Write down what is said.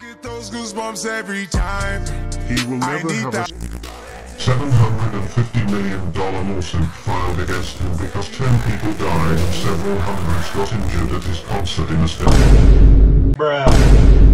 Get those goosebumps every time. He will never have a $750 million lawsuit filed against him because 10 people died and several hundreds got injured at his concert in Australia. Bruh.